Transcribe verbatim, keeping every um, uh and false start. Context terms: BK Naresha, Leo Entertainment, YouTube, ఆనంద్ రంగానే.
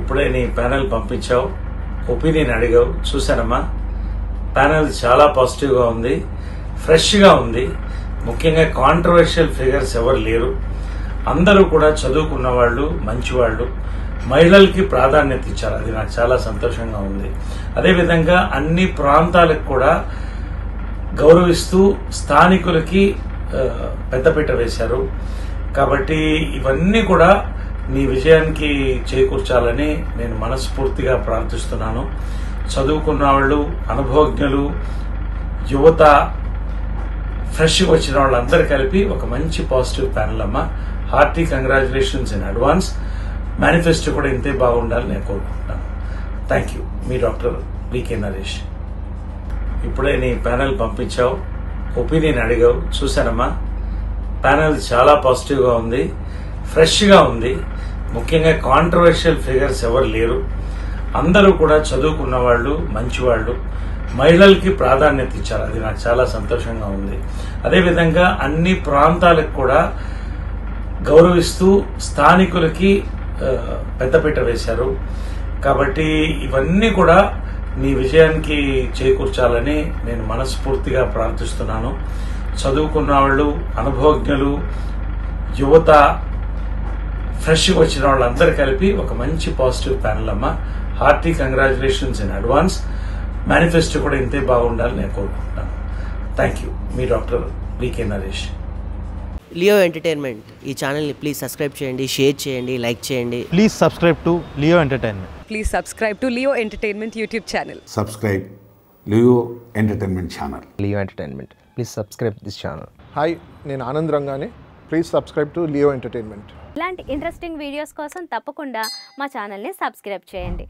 ఇప్పుడే నీ panel పంపించావు, opinion అడిగావు, చూసానమ్మా ప్యానెల్ చాలా పాజిటివ్గా ఉంది, ఫ్రెష్గా ఉంది. ముఖ్యంగా కాంట్రవర్షియల్ ఫిగర్స్ ఎవరు లేరు, అందరూ కూడా చదువుకున్న వాళ్ళు, మంచివాళ్ళు. మహిళలకి ప్రాధాన్యత ఇచ్చారు, అది నాకు చాలా సంతోషంగా ఉంది. అదేవిధంగా అన్ని ప్రాంతాలకు కూడా గౌరవిస్తూ స్థానికులకి పెద్దపీట వేశారు. కాబట్టి ఇవన్నీ కూడా నీ విజయానికి చేకూర్చాలని నేను మనస్ఫూర్తిగా ప్రార్థిస్తున్నాను. చదువుకున్న వాళ్ళు, అనుభవజ్ఞులు, యువత, ఫ్రెష్గా వచ్చిన వాళ్ళందరూ కలిపి ఒక మంచి పాజిటివ్ ప్యానల్ అమ్మ. Hearty congratulations in advance. Manifesto కూడా ఇంతే బాగుండాలని నేను కోరుకుంటున్నాను. Thank you. మీ డాక్టర్ బీకే నరేష్. ఇప్పుడే నీ ప్యానెల్ పంపించావు, ఒపీనియన్ అడిగావు, చూసానమ్మా ప్యానెల్ చాలా పాజిటివ్గా ఉంది, ఫ్రెష్గా ఉంది. ముఖ్యంగా కాంట్రవర్షియల్ ఫిగర్స్ ఎవరు లేరు, అందరూ కూడా చదువుకున్న వాళ్ళు, మంచివాళ్ళు. మహిళలకి ప్రాధాన్యత ఇచ్చారు, అది నాకు చాలా సంతోషంగా ఉంది. అదేవిధంగా అన్ని ప్రాంతాలకు కూడా గౌరవిస్తూ స్థానికులకి పెద్దపీట వేశారు. కాబట్టి ఇవన్నీ కూడా నీ విజయానికి చేకూర్చాలని నేను మనస్ఫూర్తిగా ప్రార్థిస్తున్నాను. చదువుకున్న వాళ్ళు, అనుభవజ్ఞులు, యువత, ఫ్రెష్గా వచ్చిన వాళ్ళందరూ కలిపి ఒక మంచి పాజిటివ్ ప్యానల్ అమ్మ. Hearty congratulations in advance. Manifesto కూడా ఇంతే బాగుండాలని నేను కోరుకుంటున్నాను. Thank you. మీ doctor B K Naresh. Leo Entertainment ఈ ఛానల్ని ప్లీజ్ సబ్స్క్రైబ్ చేయండి, షేర్ చేయండి, లైక్ చేయండి. Please subscribe to Leo Entertainment. Please subscribe to Leo Entertainment YouTube channel. Subscribe Leo Entertainment channel. Leo Entertainment. Please subscribe this channel. Hi, నేను ఆనంద్ రంగానే. Please subscribe to Leo Entertainment. ఇలాంటి interesting videos కోసం తప్పకుండా మా ఛానల్ని subscribe చేయండి.